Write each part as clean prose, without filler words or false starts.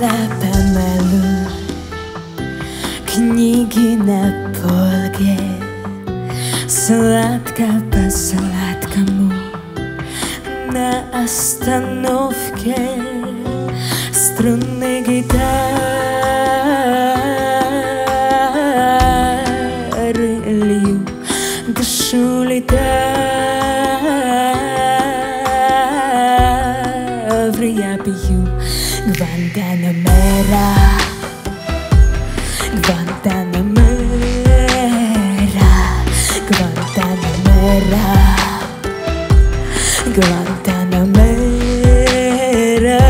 Лежала помалу, книги на полке, сладко по-сладкому на остановке струнной гитары лью душу литавр я пью. Гвантанамера, Гвантанамера, Гвантанамера, Гвантанамера.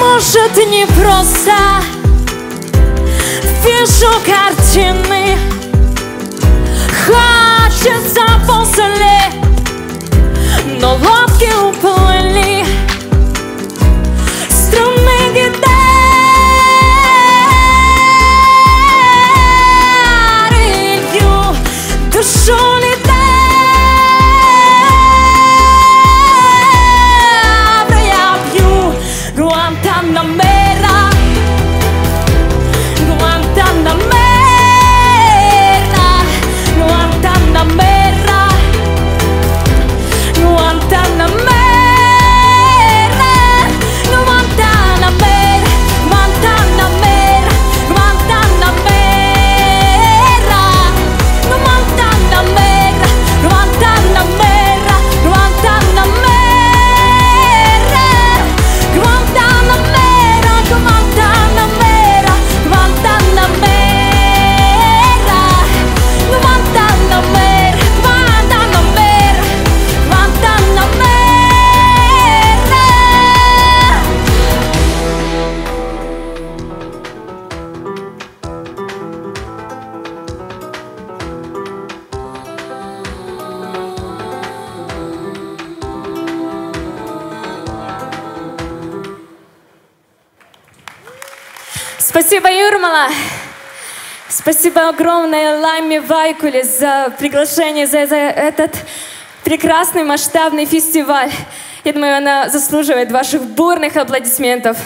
Может, не просто вижу картины, хочется после, но лодки уплыли, струны гитары лью душу литавр я пью. Гуантанамера, Гуантанамера, Гуантанамера, Гуантанамера, Гуантанамера, Гуантанамера, Гуантанамера, Гуантанамера, Гуантанамера, Гуантанамера, Гуантанамера, Гуантанамера, Гуантанамера, Гуантанамера, Гуантанамера, Гуантанамера. Спасибо, Юрмала. Спасибо огромное Лайме Вайкуле за приглашение, за этот прекрасный масштабный фестиваль. Я думаю, она заслуживает ваших бурных аплодисментов.